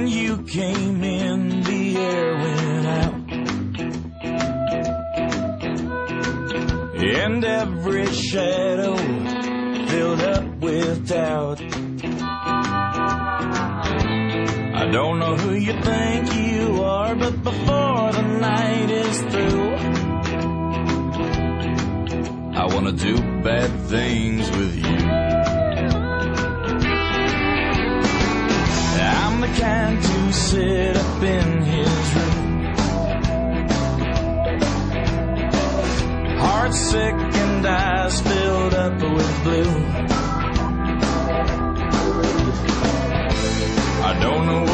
When you came in, the air went out, and every shadow filled up with doubt. I don't know who you think you are, but before the night is through, I wanna do bad things with you. I'm the kind to sit up in his room, heart sick and eyes filled up with blue. I don't know